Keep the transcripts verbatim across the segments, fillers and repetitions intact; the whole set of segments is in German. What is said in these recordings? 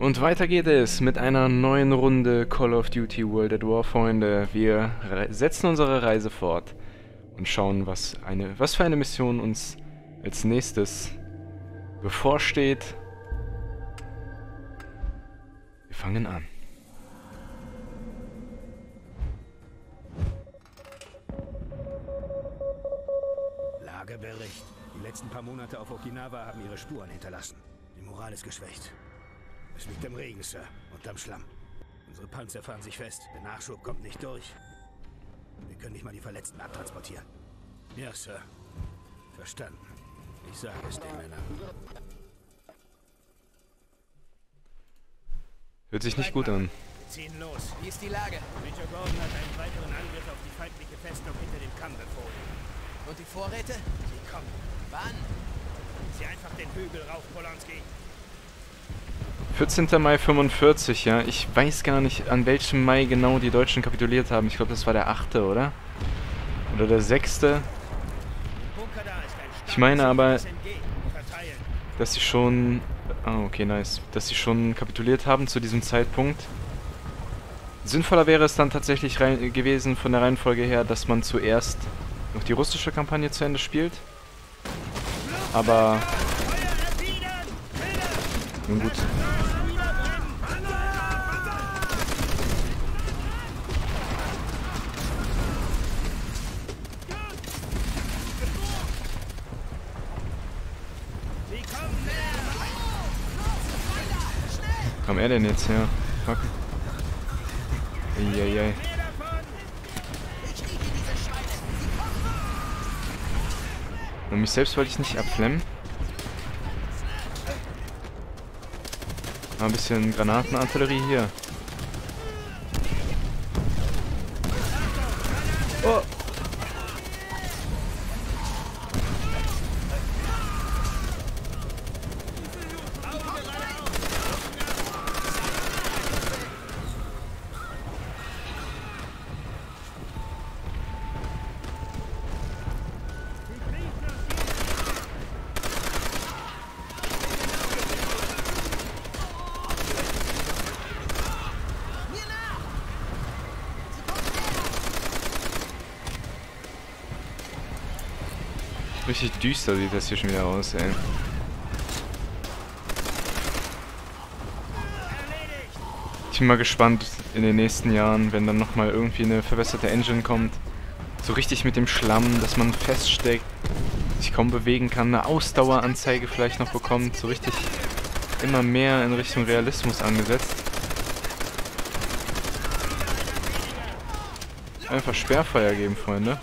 Und weiter geht es mit einer neuen Runde Call of Duty World at War, Freunde. Wir setzen unsere Reise fort und schauen, was, eine, was für eine Mission uns als nächstes bevorsteht. Wir fangen an. Lagebericht. Die letzten paar Monate auf Okinawa haben ihre Spuren hinterlassen. Die Moral ist geschwächt. Es liegt am Regen, Sir, und am Schlamm. Unsere Panzer fahren sich fest. Der Nachschub kommt nicht durch. Wir können nicht mal die Verletzten abtransportieren. Ja, Sir. Verstanden. Ich sage es den Männern. Hört sich nicht gut an. Wir ziehen los. Wie ist die Lage? Major Gordon hat einen weiteren Angriff auf die feindliche Festung hinter dem Kamm befohlen. Und die Vorräte? Sie kommen. Wann? Zieh einfach den Hügel rauf, Polanski. vierzehnter Mai fünfundvierzig, ja. Ich weiß gar nicht, an welchem Mai genau die Deutschen kapituliert haben. Ich glaube, das war der achte, oder? Oder der sechste. Ich meine aber, dass sie schon... Ah, okay, nice. Dass sie schon kapituliert haben zu diesem Zeitpunkt. Sinnvoller wäre es dann tatsächlich rein gewesen, von der Reihenfolge her, dass man zuerst... noch die russische Kampagne zu Ende spielt. Aber... nun gut. Wo kam er denn jetzt her? Fuck. Eieiei. Und mich selbst wollte ich nicht abflemmen. Mal ein bisschen Granatenartillerie hier. Oh! Richtig düster sieht das hier schon wieder aus, ey. Ich bin mal gespannt in den nächsten Jahren, wenn dann nochmal irgendwie eine verbesserte Engine kommt. So richtig mit dem Schlamm, dass man feststeckt, sich kaum bewegen kann, eine Ausdaueranzeige vielleicht noch bekommt. So richtig immer mehr in Richtung Realismus angesetzt. Einfach Sperrfeuer geben, Freunde.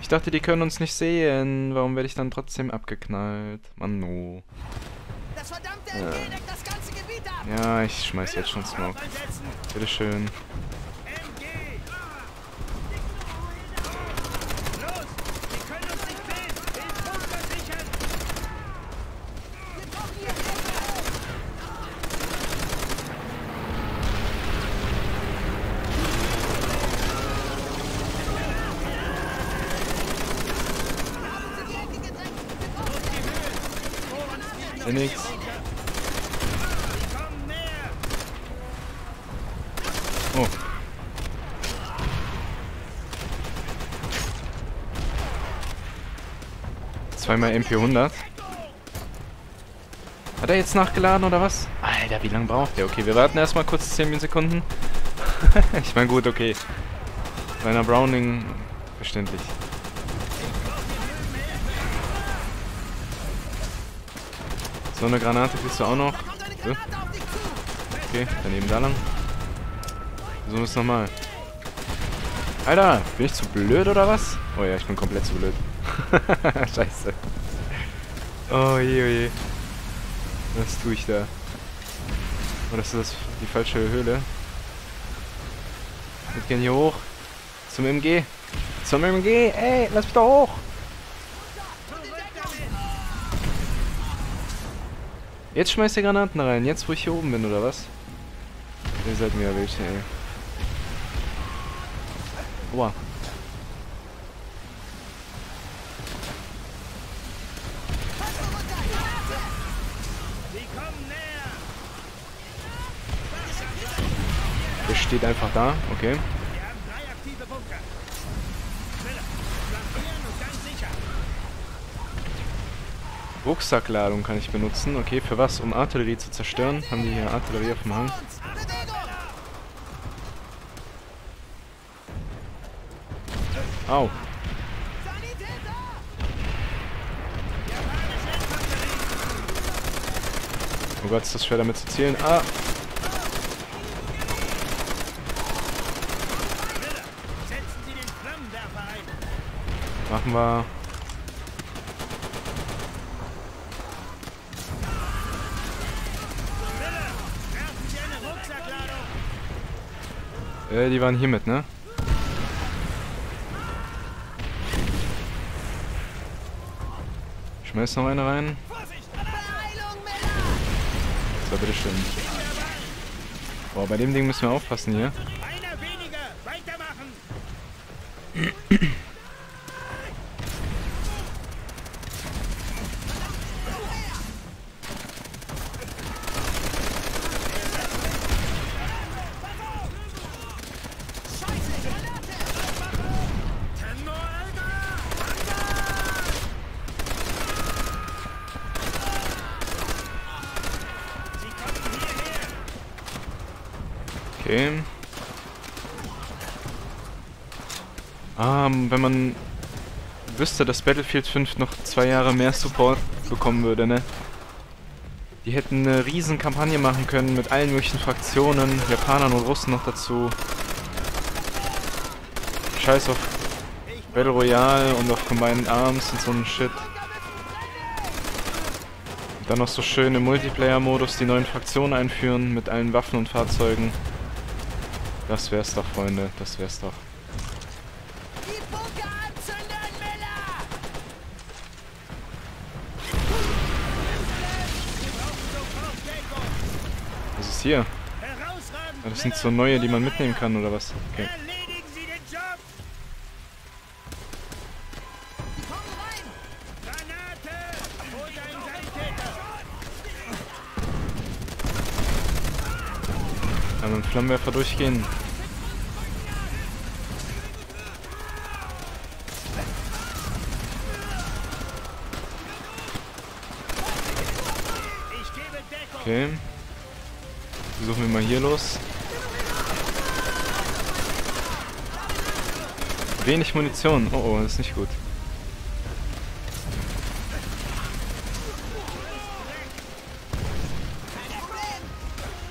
Ich dachte, die können uns nicht sehen. Warum werde ich dann trotzdem abgeknallt? Mann, no. Das verdammte L G deckt das ganze Gebiet ab. Ja, ich schmeiß jetzt schon Smoke. Bitteschön. Nix. Oh. Zweimal M P hundert. Hat er jetzt nachgeladen oder was? Alter, wie lange braucht der? Okay, wir warten erstmal kurz zehn Sekunden. Ich meine, gut, okay. Bei einer Browning verständlich. So eine Granate kriegst du auch noch. So. Okay, daneben da lang. So ist nochmal. Alter, bin ich zu blöd oder was? Oh ja, ich bin komplett zu blöd. Scheiße. Oh je, oh je. Was tue ich da? Oh, das ist das, die falsche Höhle. Wir gehen hier hoch. Zum M G. Zum M G. Ey, lass mich da hoch. Jetzt schmeißt ihr Granaten rein, jetzt wo ich hier oben bin, oder was? Ihr seid mir ja welche, ey. Oha. steht einfach da, okay. Rucksackladung kann ich benutzen, okay, für was? Um Artillerie zu zerstören, haben die hier Artillerie auf dem Hang. Au. Oh Gott, ist das schwer damit zu zielen. Ah! Machen wir... Äh, die waren hier mit, ne? Schmeiß noch eine rein. So, bitteschön. Boah, bei dem Ding müssen wir aufpassen hier. Ah, wenn man wüsste, dass Battlefield fünf noch zwei Jahre mehr Support bekommen würde, ne? Die hätten eine riesen Kampagne machen können mit allen möglichen Fraktionen, Japanern und Russen noch dazu. Scheiß auf Battle Royale und auf Combined Arms und so ein Shit. Und dann noch so schön im Multiplayer-Modus die neuen Fraktionen einführen mit allen Waffen und Fahrzeugen. Das wär's doch, Freunde, das wär's doch. Die Bunker anzünden, Miller! Was ist hier? Das sind so neue, die man mitnehmen kann, oder was? Okay. Erledigen Sie den Job! Komm rein! Granate! Hol deinen Sanitäter! Kann man Flammenwerfer durchgehen? Okay. Suchen wir mal hier los. Wenig Munition. Oh, oh, das ist nicht gut.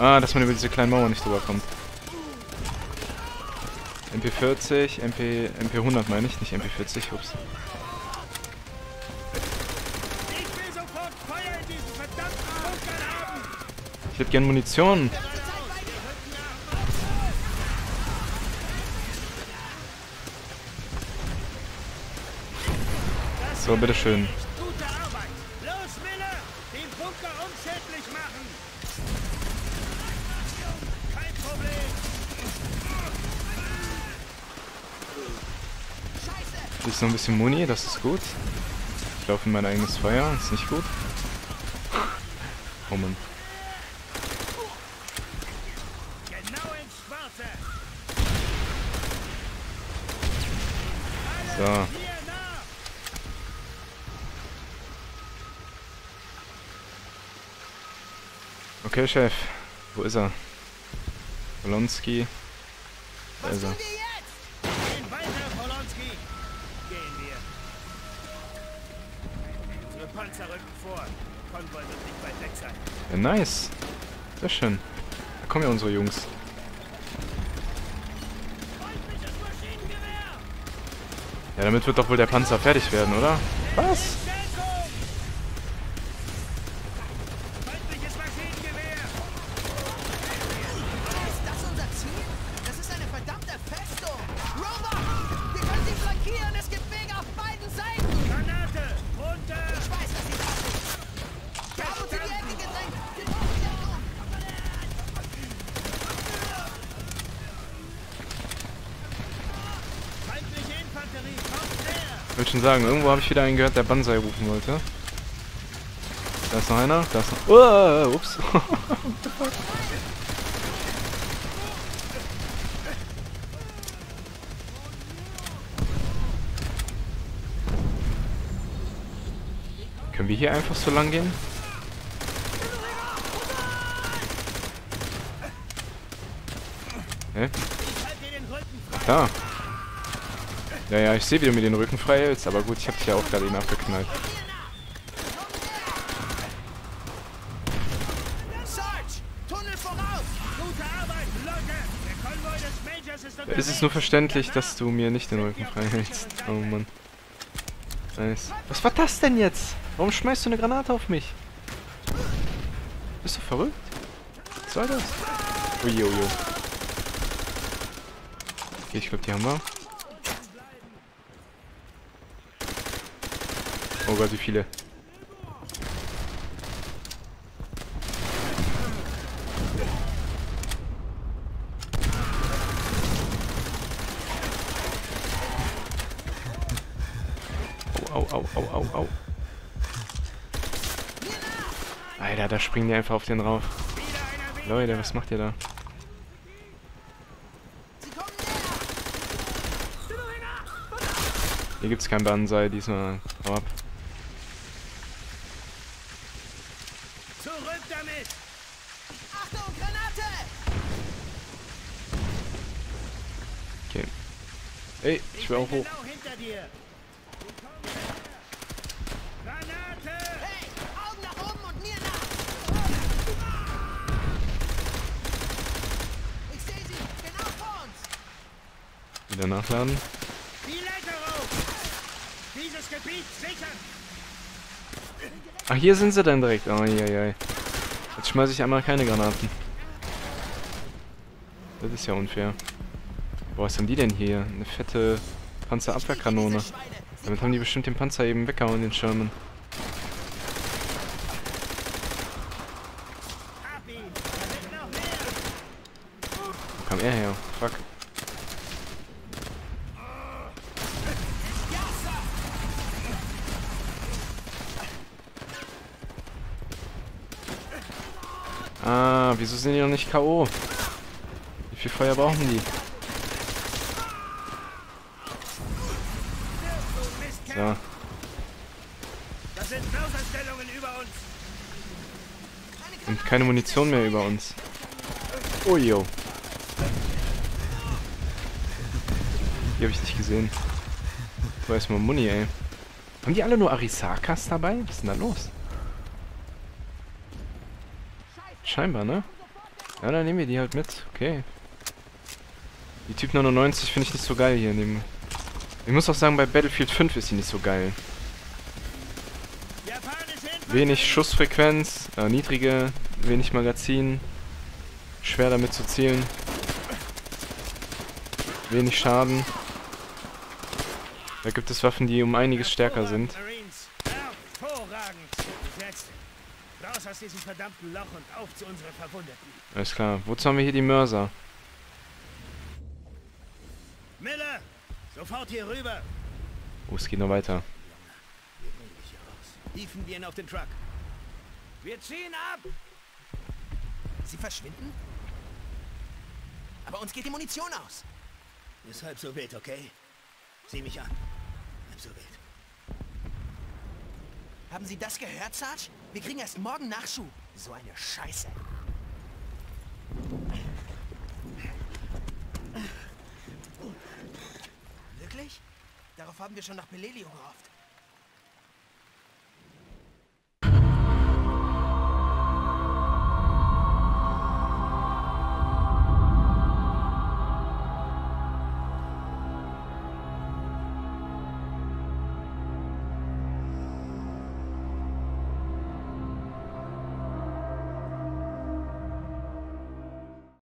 Ah, dass man über diese kleinen Mauern nicht drüber kommt. M P vierzig, M P hundert meine ich, nicht M P vierzig, ups. Ich hätte gern Munition. So, bitteschön. Gute Arbeit. Los, Miller! Den Bunker unschädlich machen! Kein Problem! Scheiße! Hier ist noch ein bisschen Muni, das ist gut. Ich laufe in mein eigenes Feuer, ist nicht gut. Oh Mann. So. Okay, Chef. Wo ist er? Wolonski. Da ist er. Gehen weiter, Polanski. Gehen wir. Unsere Panzer rücken vor. Konvoi wird nicht weit weg sein. Ja, nice. Sehr schön. Da kommen ja unsere Jungs. Ja, damit wird doch wohl der Panzer fertig werden, oder? Was? Ich will schon sagen, irgendwo habe ich wieder einen gehört, der Banzai rufen wollte. Da ist noch einer, da ist noch... Uh, ups. Können wir hier einfach so lang gehen? Ne? Ach da. Ja, ja, ich sehe, wie du mir den Rücken frei hältst, aber gut, ich hab dich ja auch gerade eben abgeknallt. Es ist nur verständlich, dass du mir nicht den Rücken frei hältst. Oh Mann. Nice. Was war das denn jetzt? Warum schmeißt du eine Granate auf mich? Bist du verrückt? Was war das? Ui, ui, ui. Okay, ich glaube, die haben wir. Oh Gott, wie viele. Au, au, au, au, au. Alter, da springen die einfach auf den rauf. Leute, was macht ihr da? Hier gibt's kein Banzai diesmal. Hau ab. Zurück damit! Achtung, Granate! Okay. Ey, ich will auch hoch. Wieder nachladen. Ach, hier sind sie dann direkt. Oh, je, je. Jetzt schmeiße ich einmal keine Granaten. Das ist ja unfair. Boah, was haben die denn hier? Eine fette Panzerabwehrkanone. Damit haben die bestimmt den Panzer eben weggehauen, den Sherman. Wo kam er her? Fuck. Ah, wieso sind die noch nicht K O? Wie viel Feuer brauchen die? So. Das sind Blausanstellungen über uns. Und keine Munition mehr über uns. Oh, yo. Die habe ich nicht gesehen. Wo ist mal Muni, ey? Haben die alle nur Arisakas dabei? Was ist denn da los? Scheinbar, ne? Ja, dann nehmen wir die halt mit. Okay. Die Typ neunundneunzig finde ich nicht so geil hier. Neben. Ich muss auch sagen, bei Battlefield fünf ist die nicht so geil. Wenig Schussfrequenz, äh, niedrige, wenig Magazin. Schwer damit zu zielen. Wenig Schaden. Da gibt es Waffen, die um einiges stärker sind. Raus aus diesem verdammten Loch und auf zu unseren Verwundeten. Alles klar. Wozu haben wir hier die Mörser? Miller, sofort hier rüber. Oh, es geht noch weiter. Wir bringen dich hier raus. Hiefen wir ihn auf den Truck. Wir ziehen ab. Sie verschwinden? Aber uns geht die Munition aus. Ist halb so wild, okay? Sieh mich an. Halb so wild. Haben Sie das gehört, Sarge? Wir kriegen erst morgen Nachschub. So eine Scheiße. Wirklich? Darauf haben wir schon nach Peleliu gehofft.